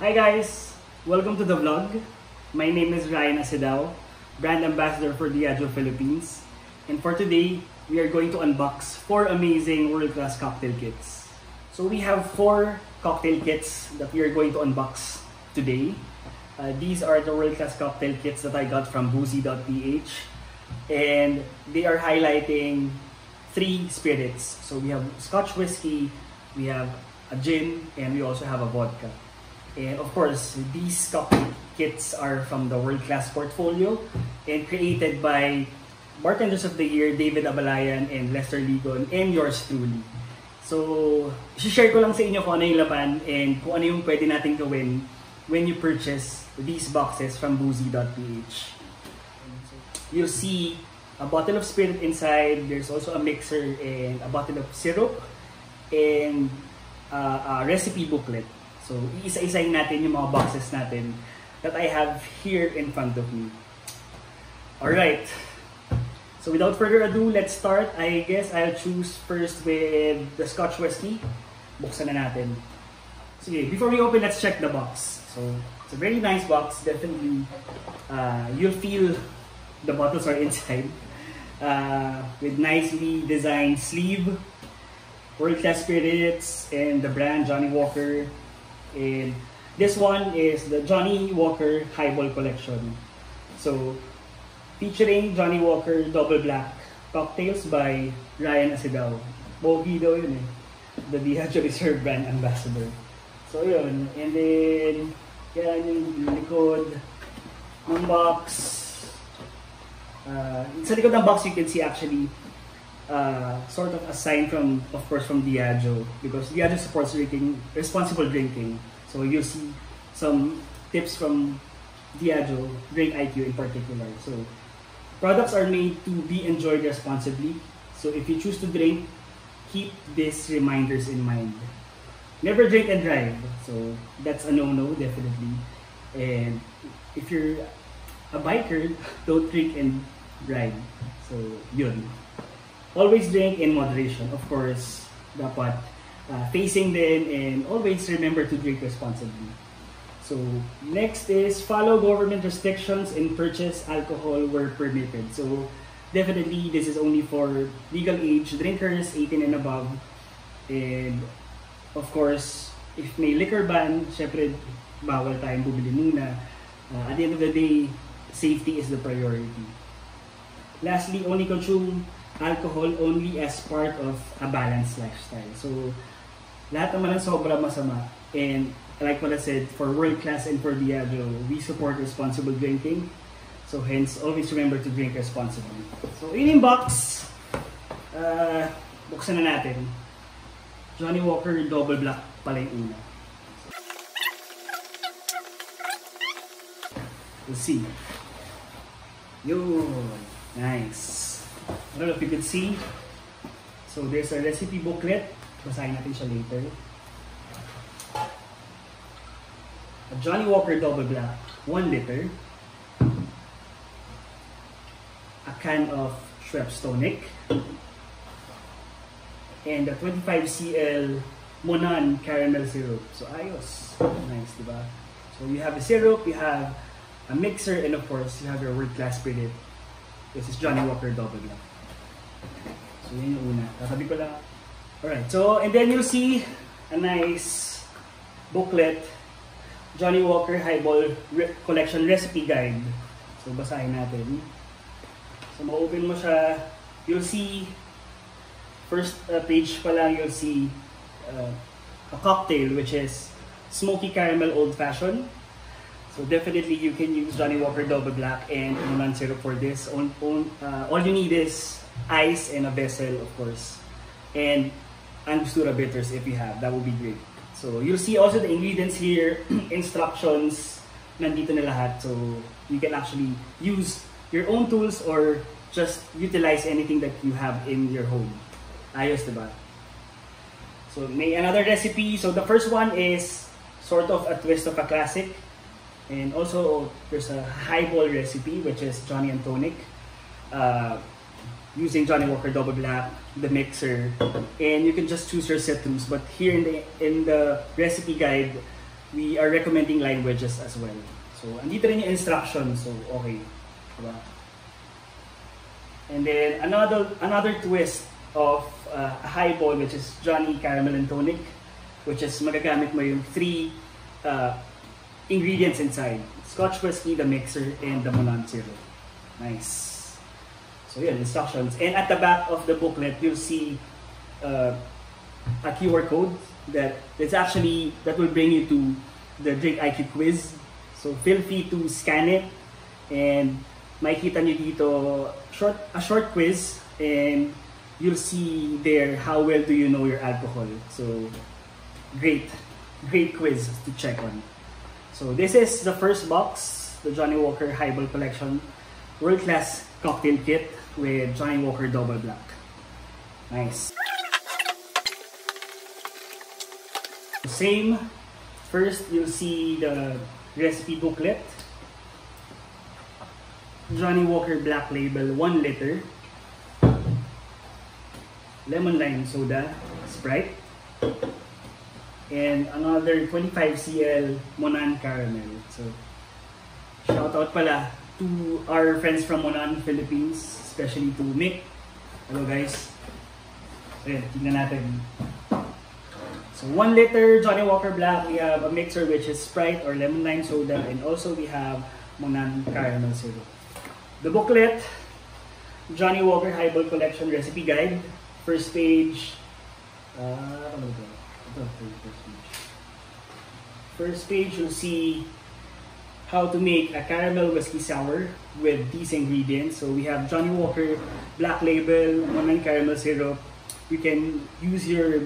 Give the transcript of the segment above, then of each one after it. Hi guys! Welcome to the vlog. My name is Ryan Asiddao, Brand Ambassador for Diageo Philippines. And for today, we are going to unbox 4 amazing world-class cocktail kits. So we have 4 cocktail kits that we are going to unbox today. These are the world-class cocktail kits that I got from boozy.ph. And they are highlighting 3 spirits. So we have Scotch whiskey, we have a gin, and we also have a vodka. And of course, these cocktail kits are from the World Class portfolio and created by Bartenders of the Year, David Ablayan and Lester Ligon, and yours truly. So, share ko lang sa inyo kung ano yung laman and kung ano yung pwede natin gawin when you purchase these boxes from boozy.ph. You'll see a bottle of spirit inside. There's also a mixer and a bottle of syrup and a recipe booklet. So, iisa-isahin natin yung mga boxes natin that I have here in front of me. Alright, so without further ado, let's start. I guess I'll choose first with the Scotch whiskey. Buksan na natin. Sige, before we open, let's check the box. So, it's a very nice box. Definitely, you'll feel the bottles are inside. With nicely designed sleeve, World Class Spirits, and the brand Johnnie Walker. And this one is the Johnnie Walker Highball Collection. So, featuring Johnnie Walker Double Black cocktails by Ryan Asiddao. Bogi daw yun eh. The Diageo Reserve Brand Ambassador. So, yun. And then, yan yung likod ng box. Sa likod ng box, you can see actually sort of a sign from, of course, from Diageo, because Diageo supports drinking, responsible drinking. So you'll see some tips from Diageo, DrinkIQ in particular. So products are made to be enjoyed responsibly. So if you choose to drink, keep these reminders in mind. Never drink and drive. So that's a no-no, definitely. And if you're a biker, don't drink and drive. So yun. Always drink in moderation, of course, dapat facing din, and always remember to drink responsibly. So, next is follow government restrictions and purchase alcohol where permitted. So, definitely, this is only for legal age drinkers, 18 and above. And, of course, if may liquor ban, syempre, bawal tayong bumili muna. At the end of the day, safety is the priority. Lastly, only consume alcohol only as part of a balanced lifestyle. So, lahat naman ang sobra masama. And like what I said, for World Class and for Diageo, we support responsible drinking. So hence, always remember to drink responsibly. So, in box, buksan na natin. Johnnie Walker Double Black pala yung una. We'll see. Yo, nice. I don't know if you could see. So there's a recipe booklet. Basahin natin siya later. A Johnnie Walker Double Black, 1 liter. A can of Schweppes tonic. And a 25 cl Monin caramel syrup. So ayos. Nice, diba? So you have a syrup, you have a mixer, and of course, you have your World Class spirit. This is Johnnie Walker Double Black. So, yun yung una. Tatabi ko lang. Alright, so, and then you see a nice booklet. Johnnie Walker Highball Collection Recipe Guide. So, basahin natin. So, ma-open mo siya. You'll see, first page pa lang, you'll see a cocktail, which is Smoky Caramel Old Fashioned. So definitely you can use Johnnie Walker Double Black and Monin syrup for this. All you need is ice and a vessel, of course. And Angostura bitters if you have, that would be great. So you'll see also the ingredients here, instructions, nandito na lahat. So you can actually use your own tools or just utilize anything that you have in your home. Ayos, diba? So may another recipe. So the first one is sort of a twist of a classic. And also, there's a highball recipe, which is Johnny and Tonic, using Johnnie Walker Double Black, the mixer, and you can just choose your citrus. But here in the recipe guide, we are recommending lime wedges as well. So, andito rin yung instruction. So, okay. Diba? And then, another twist of a highball, which is Johnnie Caramel and Tonic, which is magagamit mo yung three ingredients inside. Scotch whiskey, the mixer, and the Monin syrup. Nice. So, yeah, instructions. And at the back of the booklet, you'll see a QR code that will bring you to the DrinkIQ quiz. So feel free to scan it, and makikita nyo dito a short quiz, and you'll see there how well do you know your alcohol. So great quiz to check on. So this is the first box, the Johnnie Walker Highball Collection World Class Cocktail Kit with Johnnie Walker Double Black. Nice. Same. First, you'll see the recipe booklet. Johnnie Walker Black Label, 1 liter. Lemon lime soda, Sprite. And another 25 cl Monin Caramel. So, shout out pala to our friends from Monin, Philippines, especially to Nick. Hello guys. Ayan, tignan natin. So 1 liter Johnnie Walker Black, we have a mixer which is Sprite or lemon lime soda, and also we have Monin Caramel syrup. The booklet, Johnnie Walker Highball Collection Recipe Guide, first page. First page, you'll see how to make a caramel whiskey sour with these ingredients. So we have Johnnie Walker Black Label, Monin Caramel syrup. You can use your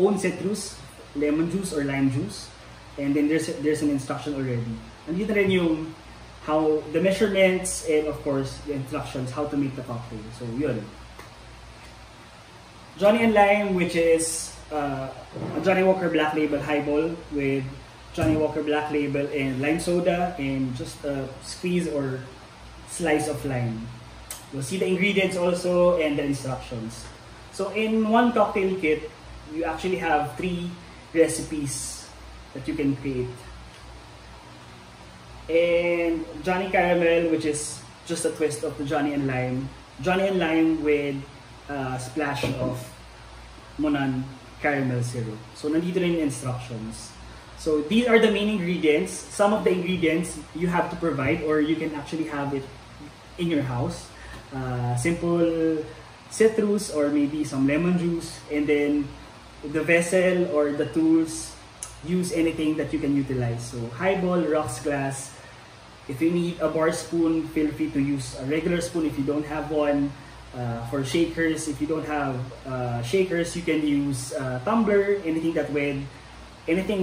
own citrus, lemon juice or lime juice, and then there's an instruction already. And dito rin yung how the measurements, and of course the instructions how to make the cocktail. So yun. Johnnie and Lime, which is a Johnnie Walker Black Label highball with Johnnie Walker Black Label and lime soda, and just a squeeze or slice of lime. You'll see the ingredients also and the instructions. So in one cocktail kit, you actually have 3 recipes that you can create. And Johnnie Caramel, which is just a twist of the Johnnie and Lime. Johnnie and Lime with a splash of Monin Caramel syrup. So nandito rin yung instructions. So these are the main ingredients. Some of the ingredients you have to provide, or you can actually have it in your house. Simple citrus or maybe some lemon juice, and then the vessel or the tools, use anything that you can utilize. So highball, rocks glass. If you need a bar spoon, feel free to use a regular spoon if you don't have one. For shakers, if you don't have shakers, you can use a tumbler, anything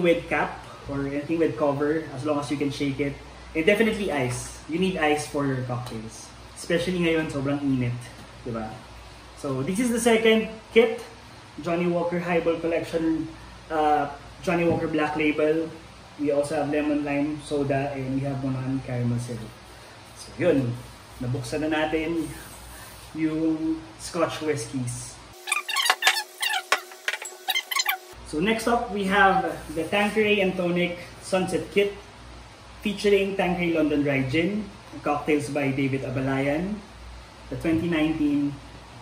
with cap or anything with cover, as long as you can shake it. And definitely ice. You need ice for your cocktails, especially ngayon sobrang init, diba? So this is the second kit, Johnnie Walker Highball Collection, Johnnie Walker Black Label. We also have lemon lime soda, and we have Monin Caramel syrup. So yun, nabuksan na natin yung Scotch whiskies. So next up, we have the Tanqueray and Tonic Sunset Kit, featuring Tanqueray London Dry Gin, cocktails by David Ablayan, the 2019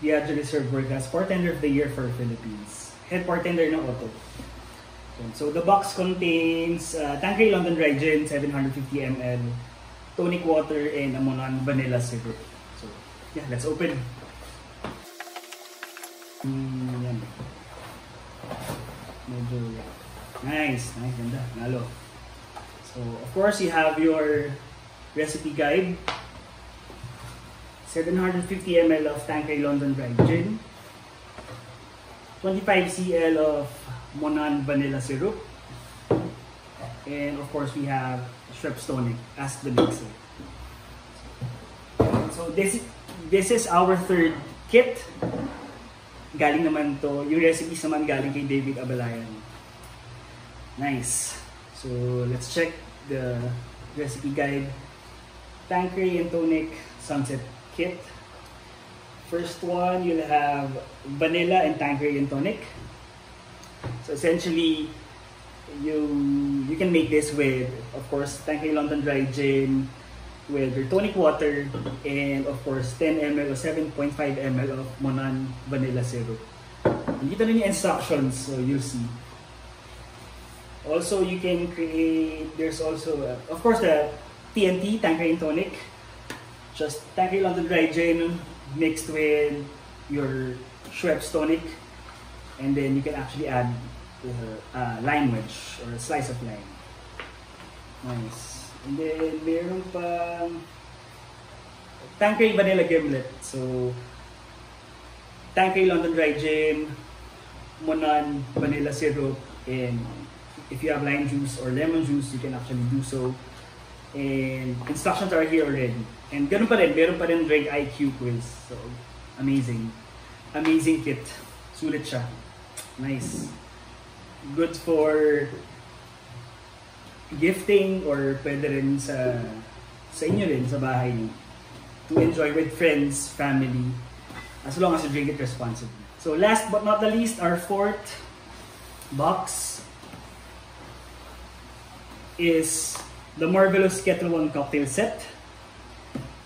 Diageo Reserve World Class Bartender of the Year for Philippines. Head bartender ng Otto. So the box contains Tanqueray London Dry Gin, 750 ml, tonic water, and a Monin vanilla syrup. So yeah, let's open. Yan. Medyo nice, ganda, nalo. So of course you have your recipe guide. 750 ml of Tanqueray London Dry Gin, 25 cl of Monin vanilla syrup, and of course we have Schweppes tonic as the mixer. So this is our third kit. Galing naman to, yung recipes naman galing kay David Abalayan. Nice. So let's check the recipe guide. Tanqueray and Tonic Sunset Kit. First one, you'll have vanilla and Tanqueray and Tonic. So essentially, you can make this with, of course, Tanqueray London Dry Gin, with your tonic water, and of course 10 ml or 7.5 ml of Monin vanilla syrup. Dito na yung instructions, so you'll see. Also, you can create, there's also, of course, the TNT, Tanqueray Tonic. Just Tanqueray London Dry Gin mixed with your Schweppes tonic, and then you can actually add lime wedge or a slice of lime. Nice. And then, meron pang Tanqueray Vanilla Gimlet. So, Tanqueray London Dry Gin, Monin Vanilla Syrup, and if you have lime juice or lemon juice, you can actually do so. And instructions are here already. And ganun pa rin, meron pa rin DrinkIQ quiz. So, amazing. Amazing kit. Sulit siya. Nice. Good for gifting, or pwede rin sa inyo rin, sa bahay, to enjoy with friends, family, as long as you drink it responsibly. So last but not the least, our fourth box is the marvelous Ketel One Cocktail Set,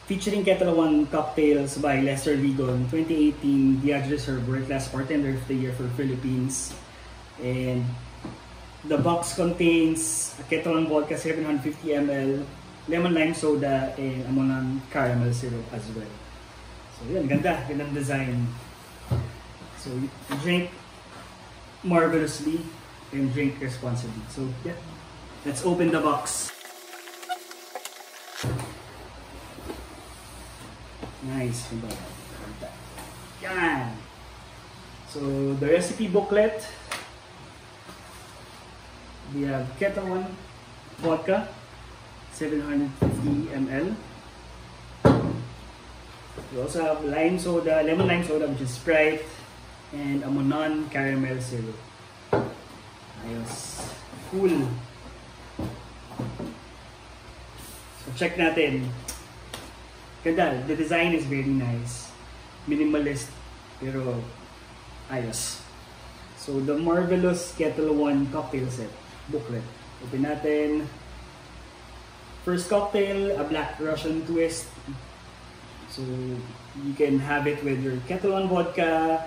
featuring Ketel One Cocktails by Lester Ligon, 2018 Diageo Reserve World Class Bartender of the Year for Philippines. And the box contains a Ketel One Vodka 750 ml, lemon lime soda, and a Monin caramel syrup as well. So yun, gandang design. So you drink marvelously and drink responsibly. So yeah, let's open the box. Nice. Yan. So the recipe booklet. We have Ketel One Vodka, 750 ml. We also have lime soda, lemon lime soda, which is Sprite, and a Monin caramel syrup. Ayos. Cool. So check natin. Ganda. The design is very nice. Minimalist, pero ayos. So the marvelous Ketel One Cocktail Set booklet. Open natin. First cocktail, a black Russian twist. So you can have it with your Ketel One Vodka,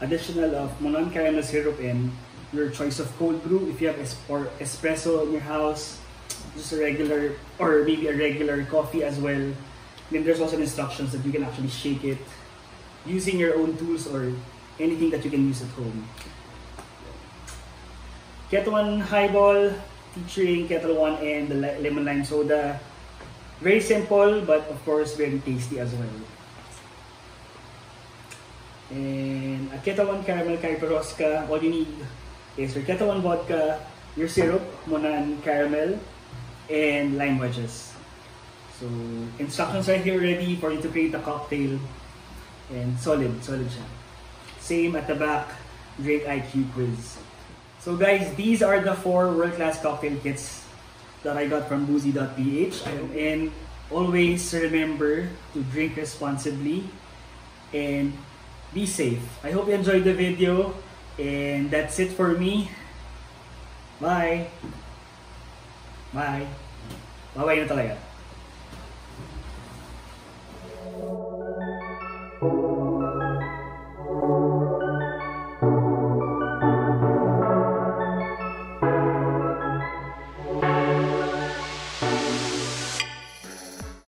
additional of Monin caramel syrup, and your choice of cold brew. If you have espresso in your house, just a regular, or maybe a regular coffee as well. Then there's also instructions that you can actually shake it using your own tools or anything that you can use at home. Ketel One Highball, featuring Ketel One and the lemon lime soda. Very simple, but of course very tasty as well. And a Ketel One Caramel Caipiroska. All you need is your Ketel One Vodka, your syrup, Monin caramel, and lime wedges. So instructions are here ready for you to create a cocktail. And solid siya. Same at the back, DrinkIQ quiz. So guys, these are the four world-class cocktail kits that I got from boozy.ph. And always remember to drink responsibly and be safe. I hope you enjoyed the video, and that's it for me. Bye! Bye! Bye-bye na talaga.